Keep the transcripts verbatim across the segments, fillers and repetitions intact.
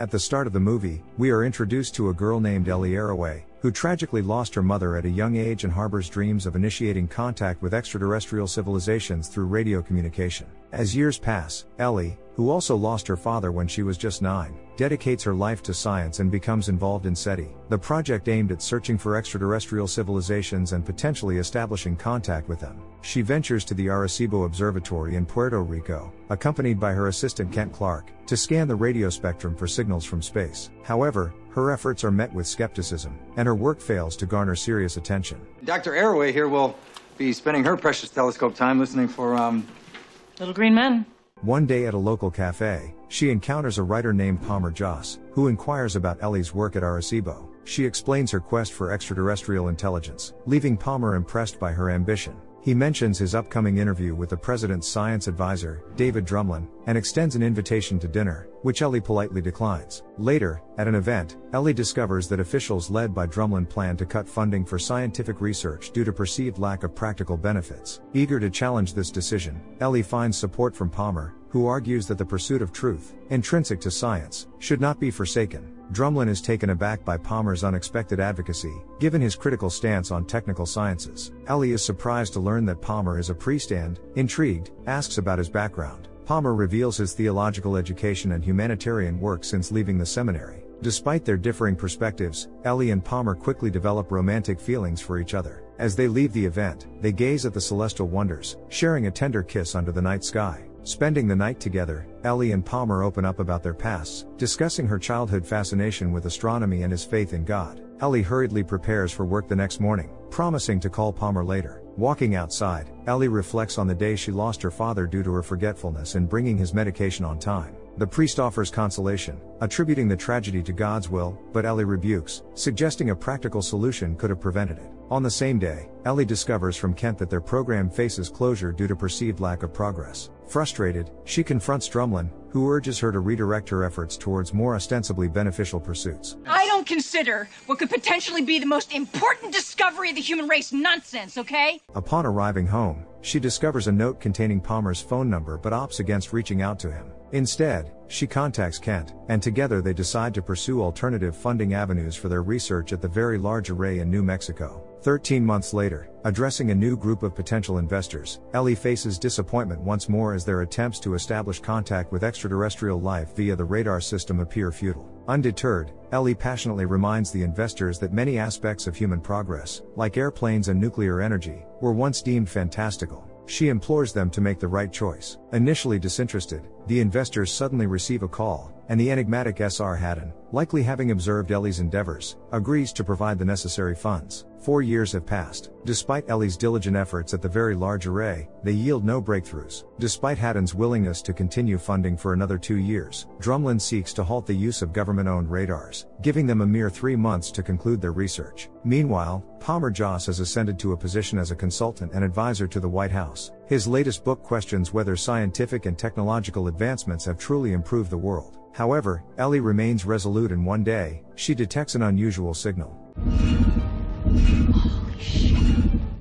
At the start of the movie, we are introduced to a girl named Ellie Arroway, who tragically lost her mother at a young age and harbors dreams of initiating contact with extraterrestrial civilizations through radio communication. As years pass, Ellie, who also lost her father when she was just nine, dedicates her life to science and becomes involved in SETI, the project aimed at searching for extraterrestrial civilizations and potentially establishing contact with them. She ventures to the Arecibo Observatory in Puerto Rico, accompanied by her assistant Kent Clark, to scan the radio spectrum for signals from space. However, her efforts are met with skepticism, and her work fails to garner serious attention. Doctor Arroway here will be spending her precious telescope time listening for, um... little green men. One day at a local cafe, she encounters a writer named Palmer Joss, who inquires about Ellie's work at Arecibo. She explains her quest for extraterrestrial intelligence, leaving Palmer impressed by her ambition. He mentions his upcoming interview with the president's science advisor, David Drumlin, and extends an invitation to dinner, which Ellie politely declines. Later, at an event, Ellie discovers that officials led by Drumlin plan to cut funding for scientific research due to perceived lack of practical benefits. Eager to challenge this decision, Ellie finds support from Palmer, who argues that the pursuit of truth, intrinsic to science, should not be forsaken. Drumlin is taken aback by Palmer's unexpected advocacy, given his critical stance on technical sciences. Ellie is surprised to learn that Palmer is a priest and, intrigued, asks about his background. Palmer reveals his theological education and humanitarian work since leaving the seminary. Despite their differing perspectives, Ellie and Palmer quickly develop romantic feelings for each other. As they leave the event, they gaze at the celestial wonders, sharing a tender kiss under the night sky. Spending the night together, Ellie and Palmer open up about their pasts, discussing her childhood fascination with astronomy and his faith in God. Ellie hurriedly prepares for work the next morning, promising to call Palmer later. Walking outside, Ellie reflects on the day she lost her father due to her forgetfulness and bringing his medication on time. The priest offers consolation, attributing the tragedy to God's will, but Ellie rebukes, suggesting a practical solution could have prevented it. On the same day, Ellie discovers from Kent that their program faces closure due to perceived lack of progress. Frustrated, she confronts Drumlin, who urges her to redirect her efforts towards more ostensibly beneficial pursuits. I don't consider what could potentially be the most important discovery of the human race nonsense, okay? Upon arriving home, she discovers a note containing Palmer's phone number but opts against reaching out to him. Instead, she contacts Kent, and together they decide to pursue alternative funding avenues for their research at the Very Large Array in New Mexico. Thirteen months later, addressing a new group of potential investors, Ellie faces disappointment once more as their attempts to establish contact with extraterrestrial life via the radar system appear futile. Undeterred, Ellie passionately reminds the investors that many aspects of human progress, like airplanes and nuclear energy, were once deemed fantastical. She implores them to make the right choice. Initially disinterested, the investors suddenly receive a call, and the enigmatic S R Hadden, likely having observed Ellie's endeavors, agrees to provide the necessary funds. Four years have passed. Despite Ellie's diligent efforts at the Very Large Array, they yield no breakthroughs. Despite Hadden's willingness to continue funding for another two years, Drumlin seeks to halt the use of government-owned radars, giving them a mere three months to conclude their research. Meanwhile, Palmer Joss has ascended to a position as a consultant and advisor to the White House. His latest book questions whether scientific and technological advancements have truly improved the world. However, Ellie remains resolute, and one day, she detects an unusual signal.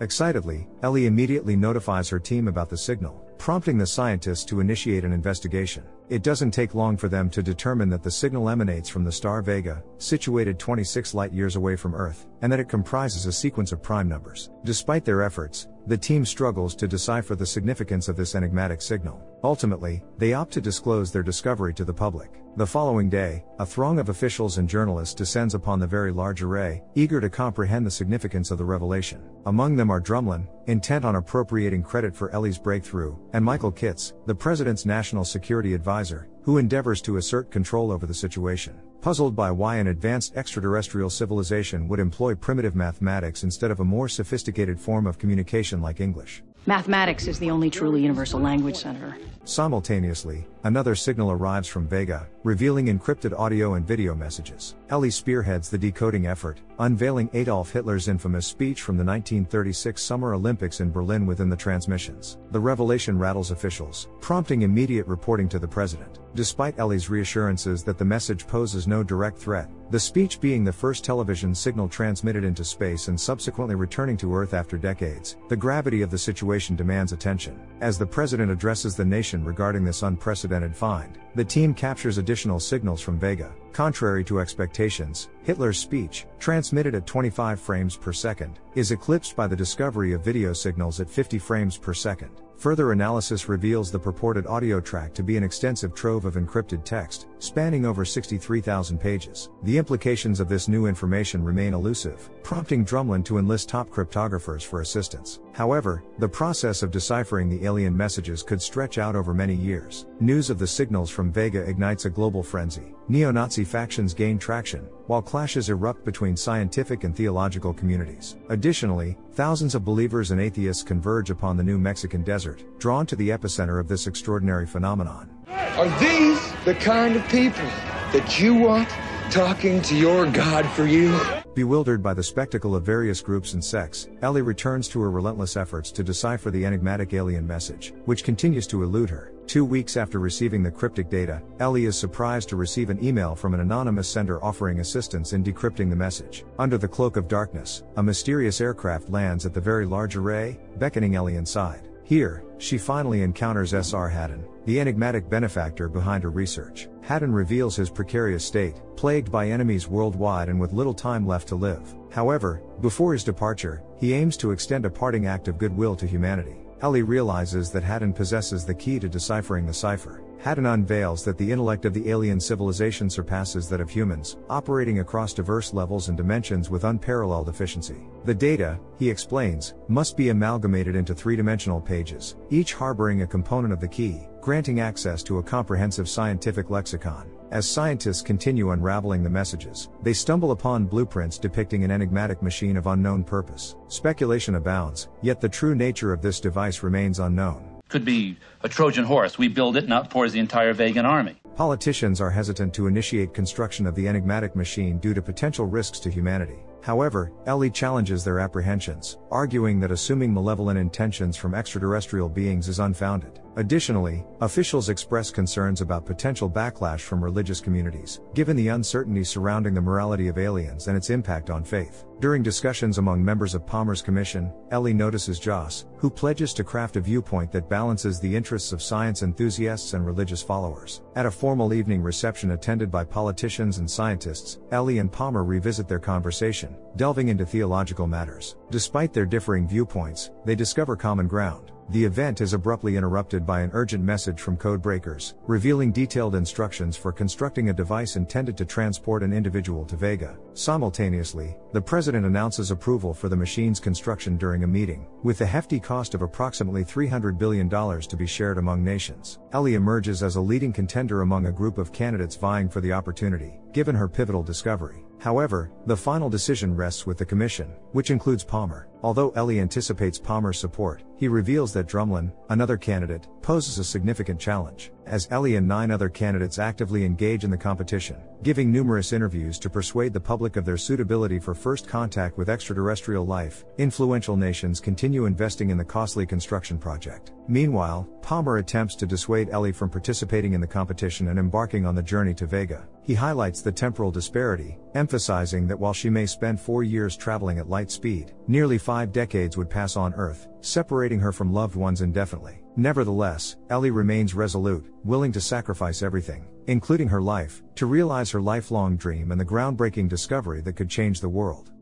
Excitedly, Ellie immediately notifies her team about the signal, prompting the scientists to initiate an investigation. It doesn't take long for them to determine that the signal emanates from the star Vega, situated twenty-six light-years away from Earth, and that it comprises a sequence of prime numbers. Despite their efforts, the team struggles to decipher the significance of this enigmatic signal. Ultimately, they opt to disclose their discovery to the public. The following day, a throng of officials and journalists descends upon the Very Large Array, eager to comprehend the significance of the revelation. Among them are Drumlin, intent on appropriating credit for Ellie's breakthrough, and Michael Kitz, the president's national security advisor, who endeavors to assert control over the situation. Puzzled by why an advanced extraterrestrial civilization would employ primitive mathematics instead of a more sophisticated form of communication like English. Mathematics is the only truly universal language, Senator. Simultaneously, another signal arrives from Vega, revealing encrypted audio and video messages. Ellie spearheads the decoding effort, unveiling Adolf Hitler's infamous speech from the nineteen thirty-six Summer Olympics in Berlin within the transmissions. The revelation rattles officials, prompting immediate reporting to the president. Despite Ellie's reassurances that the message poses no direct threat, the speech being the first television signal transmitted into space and subsequently returning to Earth after decades, the gravity of the situation demands attention. As the president addresses the nation information regarding this unprecedented find. The team captures additional signals from Vega. Contrary to expectations, Hitler's speech, transmitted at twenty-five frames per second, is eclipsed by the discovery of video signals at fifty frames per second. Further analysis reveals the purported audio track to be an extensive trove of encrypted text, spanning over sixty-three thousand pages. The implications of this new information remain elusive, prompting Drumlin to enlist top cryptographers for assistance. However, the process of deciphering the alien messages could stretch out over many years. News of the signals from Vega ignites a global frenzy. Neo-Nazi factions gain traction, while clashes erupt between scientific and theological communities. Additionally, thousands of believers and atheists converge upon the New Mexican desert, drawn to the epicenter of this extraordinary phenomenon. Are these the kind of people that you want talking to your God for you? Bewildered by the spectacle of various groups and sects, Ellie returns to her relentless efforts to decipher the enigmatic alien message, which continues to elude her. Two weeks after receiving the cryptic data, Ellie is surprised to receive an email from an anonymous sender offering assistance in decrypting the message. Under the cloak of darkness, a mysterious aircraft lands at the Very Large Array, beckoning Ellie inside. Here, she finally encounters S R Hadden, the enigmatic benefactor behind her research. Hadden reveals his precarious state, plagued by enemies worldwide and with little time left to live. However, before his departure, he aims to extend a parting act of goodwill to humanity. Ellie realizes that Hadden possesses the key to deciphering the cipher. Hadden unveils that the intellect of the alien civilization surpasses that of humans, operating across diverse levels and dimensions with unparalleled efficiency. The data, he explains, must be amalgamated into three-dimensional pages, each harboring a component of the key, granting access to a comprehensive scientific lexicon. As scientists continue unraveling the messages, they stumble upon blueprints depicting an enigmatic machine of unknown purpose. Speculation abounds, yet the true nature of this device remains unknown. Could be a Trojan horse. We build it and outpours the entire Vegan army. Politicians are hesitant to initiate construction of the enigmatic machine due to potential risks to humanity. However, Ellie challenges their apprehensions, arguing that assuming malevolent intentions from extraterrestrial beings is unfounded. Additionally, officials express concerns about potential backlash from religious communities, given the uncertainty surrounding the morality of aliens and its impact on faith. During discussions among members of Palmer's commission, Ellie notices Joss, who pledges to craft a viewpoint that balances the interests of science enthusiasts and religious followers. At a formal evening reception attended by politicians and scientists, Ellie and Palmer revisit their conversation, delving into theological matters. Despite their differing viewpoints, they discover common ground. The event is abruptly interrupted by an urgent message from Codebreakers, revealing detailed instructions for constructing a device intended to transport an individual to Vega. Simultaneously, the president announces approval for the machine's construction during a meeting, with a hefty cost of approximately three hundred billion dollars to be shared among nations. Ellie emerges as a leading contender among a group of candidates vying for the opportunity, given her pivotal discovery. However, the final decision rests with the commission, which includes Palmer. Although Ellie anticipates Palmer's support, he reveals that Drumlin, another candidate, poses a significant challenge. As Ellie and nine other candidates actively engage in the competition, giving numerous interviews to persuade the public of their suitability for first contact with extraterrestrial life, influential nations continue investing in the costly construction project. Meanwhile, Palmer attempts to dissuade Ellie from participating in the competition and embarking on the journey to Vega. He highlights the temporal disparity, emphasizing that while she may spend four years traveling at light speed, nearly five decades would pass on Earth, separating her from loved ones indefinitely. Nevertheless, Ellie remains resolute, willing to sacrifice everything, including her life, to realize her lifelong dream and the groundbreaking discovery that could change the world.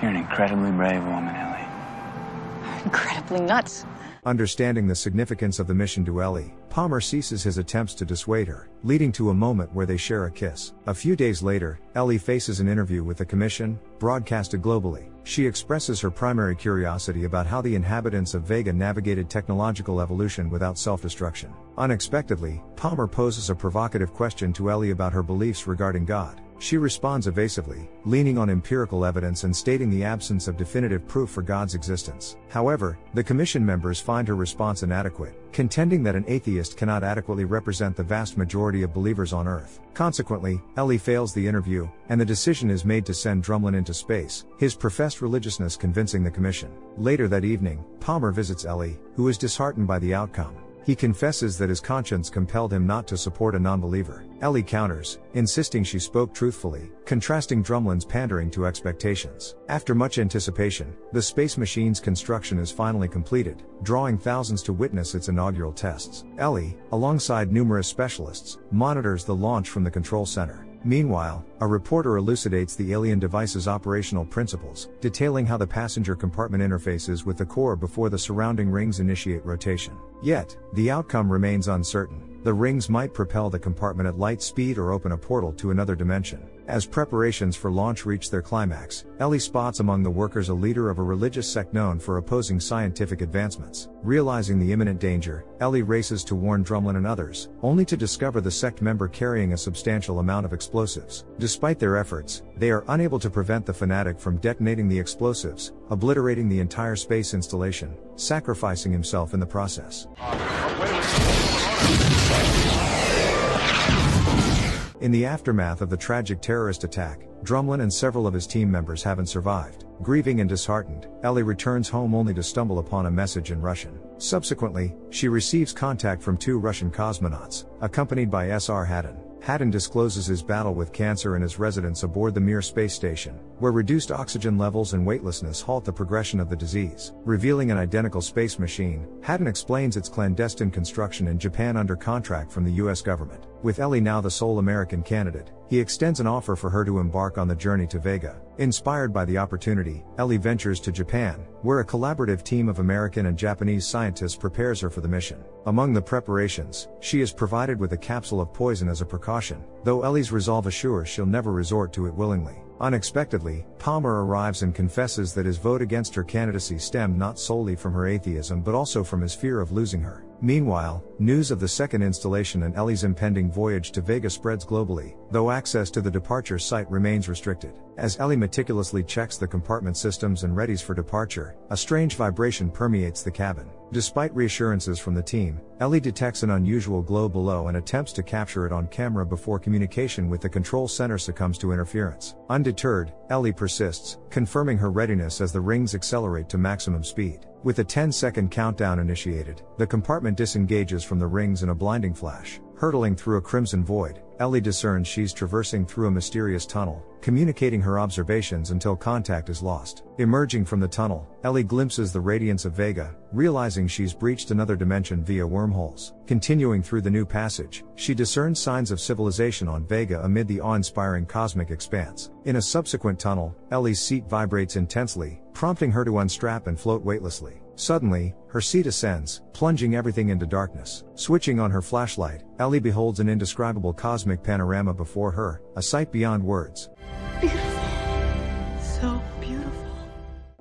You're an incredibly brave woman, Ellie. Incredibly nuts. Understanding the significance of the mission to Ellie, Palmer ceases his attempts to dissuade her, leading to a moment where they share a kiss. A few days later, Ellie faces an interview with the commission, broadcasted globally. She expresses her primary curiosity about how the inhabitants of Vega navigated technological evolution without self-destruction. Unexpectedly, Palmer poses a provocative question to Ellie about her beliefs regarding God. She responds evasively, leaning on empirical evidence and stating the absence of definitive proof for God's existence. However, the commission members find her response inadequate, contending that an atheist cannot adequately represent the vast majority of believers on Earth. Consequently, Ellie fails the interview, and the decision is made to send Drumlin into space, his professed religiousness convincing the commission. Later that evening, Palmer visits Ellie, who is disheartened by the outcome. He confesses that his conscience compelled him not to support a non-believer. Ellie counters, insisting she spoke truthfully, contrasting Drumlin's pandering to expectations. After much anticipation, the space machine's construction is finally completed, drawing thousands to witness its inaugural tests. Ellie, alongside numerous specialists, monitors the launch from the control center. Meanwhile, a reporter elucidates the alien device's operational principles, detailing how the passenger compartment interfaces with the core before the surrounding rings initiate rotation. Yet, the outcome remains uncertain. The rings might propel the compartment at light speed or open a portal to another dimension. As preparations for launch reach their climax, Ellie spots among the workers a leader of a religious sect known for opposing scientific advancements. Realizing the imminent danger, Ellie races to warn Drumlin and others, only to discover the sect member carrying a substantial amount of explosives. Despite their efforts, they are unable to prevent the fanatic from detonating the explosives, obliterating the entire space installation, sacrificing himself in the process. In the aftermath of the tragic terrorist attack, Drumlin and several of his team members haven't survived. Grieving and disheartened, Ellie returns home only to stumble upon a message in Russian. Subsequently, she receives contact from two Russian cosmonauts, accompanied by S R Hadden. Hadden discloses his battle with cancer and his residence aboard the Mir space station, where reduced oxygen levels and weightlessness halt the progression of the disease. Revealing an identical space machine, Hadden explains its clandestine construction in Japan under contract from the U S government. With Ellie now the sole American candidate, he extends an offer for her to embark on the journey to Vega. Inspired by the opportunity, Ellie ventures to Japan, where a collaborative team of American and Japanese scientists prepares her for the mission. Among the preparations, she is provided with a capsule of poison as a precaution, though Ellie's resolve assures she'll never resort to it willingly. Unexpectedly, Palmer arrives and confesses that his vote against her candidacy stemmed not solely from her atheism but also from his fear of losing her. Meanwhile, news of the second installation and Ellie's impending voyage to Vega spreads globally, though access to the departure site remains restricted. As Ellie meticulously checks the compartment systems and readies for departure, a strange vibration permeates the cabin. Despite reassurances from the team, Ellie detects an unusual glow below and attempts to capture it on camera before communication with the control center succumbs to interference. Undeterred, Ellie persists, confirming her readiness as the rings accelerate to maximum speed. With a ten-second countdown initiated, the compartment disengages from the rings in a blinding flash. Hurtling through a crimson void, Ellie discerns she's traversing through a mysterious tunnel, communicating her observations until contact is lost. Emerging from the tunnel, Ellie glimpses the radiance of Vega, realizing she's breached another dimension via wormholes. Continuing through the new passage, she discerns signs of civilization on Vega amid the awe-inspiring cosmic expanse. In a subsequent tunnel, Ellie's seat vibrates intensely, prompting her to unstrap and float weightlessly. Suddenly, her seat ascends, plunging everything into darkness. Switching on her flashlight, Ellie beholds an indescribable cosmic panorama before her, a sight beyond words. Beautiful. So beautiful.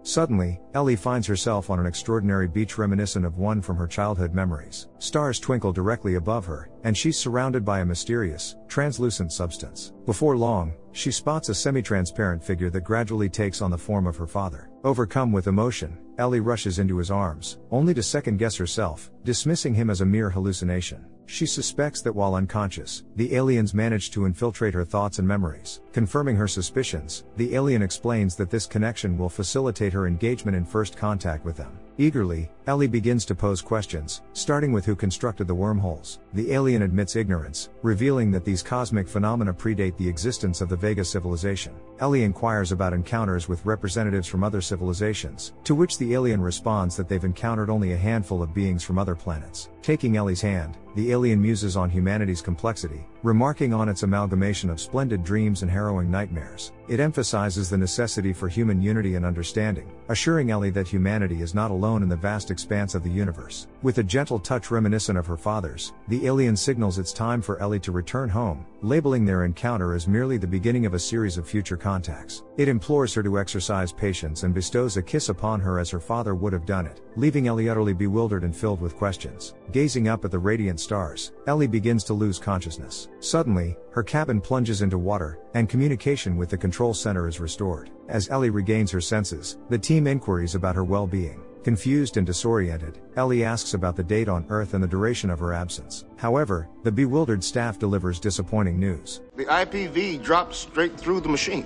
Suddenly, Ellie finds herself on an extraordinary beach reminiscent of one from her childhood memories. Stars twinkle directly above her, and she's surrounded by a mysterious, translucent substance. Before long, she spots a semi-transparent figure that gradually takes on the form of her father. Overcome with emotion, Ellie rushes into his arms, only to second-guess herself, dismissing him as a mere hallucination. She suspects that while unconscious, the aliens managed to infiltrate her thoughts and memories. Confirming her suspicions, the alien explains that this connection will facilitate her engagement in first contact with them. Eagerly, Ellie begins to pose questions, starting with who constructed the wormholes. The alien admits ignorance, revealing that these cosmic phenomena predate the existence of the Vega civilization. Ellie inquires about encounters with representatives from other civilizations, to which the alien responds that they've encountered only a handful of beings from other planets. Taking Ellie's hand, the alien muses on humanity's complexity, remarking on its amalgamation of splendid dreams and harrowing nightmares. It emphasizes the necessity for human unity and understanding, assuring Ellie that humanity is not alone in the vast expanse of the universe. With a gentle touch reminiscent of her father's, the alien signals it's time for Ellie to return home, labeling their encounter as merely the beginning of a series of future contacts. It implores her to exercise patience and bestows a kiss upon her as her father would have done it, leaving Ellie utterly bewildered and filled with questions. Gazing up at the radiant stars, Ellie begins to lose consciousness. Suddenly, her cabin plunges into water, and communication with the control center is restored. As Ellie regains her senses, the team inquires about her well-being. Confused and disoriented, Ellie asks about the date on Earth and the duration of her absence. However, the bewildered staff delivers disappointing news. The I P V dropped straight through the machine.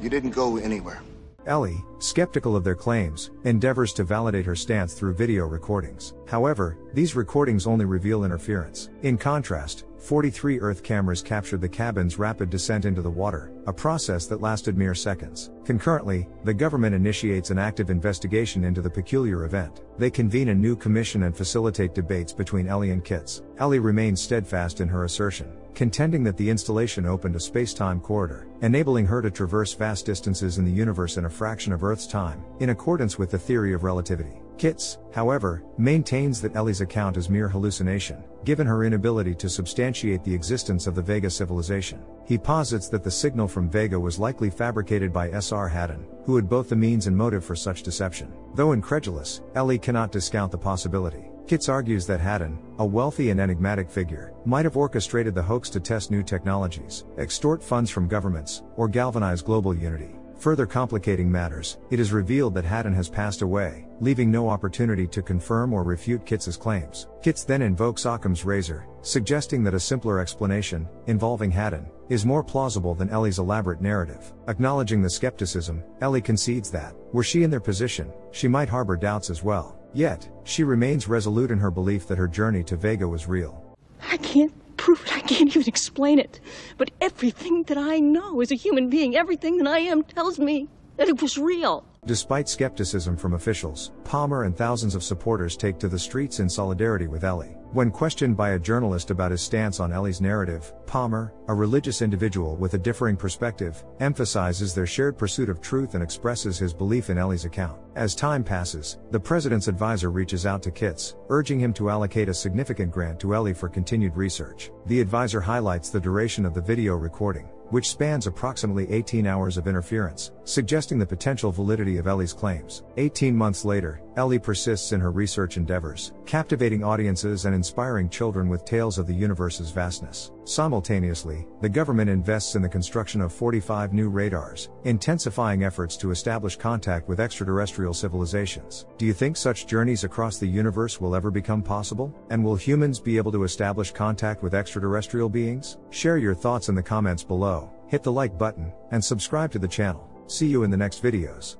You didn't go anywhere. Ellie, skeptical of their claims, endeavors to validate her stance through video recordings. However, these recordings only reveal interference. In contrast, forty-three Earth cameras captured the cabin's rapid descent into the water, a process that lasted mere seconds. Concurrently, the government initiates an active investigation into the peculiar event. They convene a new commission and facilitate debates between Ellie and Kitz. Ellie remains steadfast in her assertion, contending that the installation opened a space-time corridor, enabling her to traverse vast distances in the universe in a fraction of Earth's time, in accordance with the theory of relativity. Kitz, however, maintains that Ellie's account is mere hallucination, given her inability to substantiate the existence of the Vega civilization. He posits that the signal from Vega was likely fabricated by S R Hadden, who had both the means and motive for such deception. Though incredulous, Ellie cannot discount the possibility. Kitz argues that Hadden, a wealthy and enigmatic figure, might have orchestrated the hoax to test new technologies, extort funds from governments, or galvanize global unity. Further complicating matters, it is revealed that Hadden has passed away, leaving no opportunity to confirm or refute Kitz's claims. Kitz then invokes Occam's razor, suggesting that a simpler explanation, involving Hadden, is more plausible than Ellie's elaborate narrative. Acknowledging the skepticism, Ellie concedes that, were she in their position, she might harbor doubts as well. Yet, she remains resolute in her belief that her journey to Vega was real. I can't prove it, I can't even explain it. But everything that I know as a human being, everything that I am tells me that it was real. Despite skepticism from officials, Palmer and thousands of supporters take to the streets in solidarity with Ellie. When questioned by a journalist about his stance on Ellie's narrative, Palmer, a religious individual with a differing perspective, emphasizes their shared pursuit of truth and expresses his belief in Ellie's account. As time passes, the president's advisor reaches out to Kitz, urging him to allocate a significant grant to Ellie for continued research. The advisor highlights the duration of the video recording, which spans approximately eighteen hours of interference, suggesting the potential validity of Ellie's claims. eighteen months later, Ellie persists in her research endeavors, captivating audiences and inspiring children with tales of the universe's vastness. Simultaneously, the government invests in the construction of forty-five new radars, intensifying efforts to establish contact with extraterrestrial civilizations. Do you think such journeys across the universe will ever become possible? And will humans be able to establish contact with extraterrestrial beings? Share your thoughts in the comments below, hit the like button, and subscribe to the channel. See you in the next videos.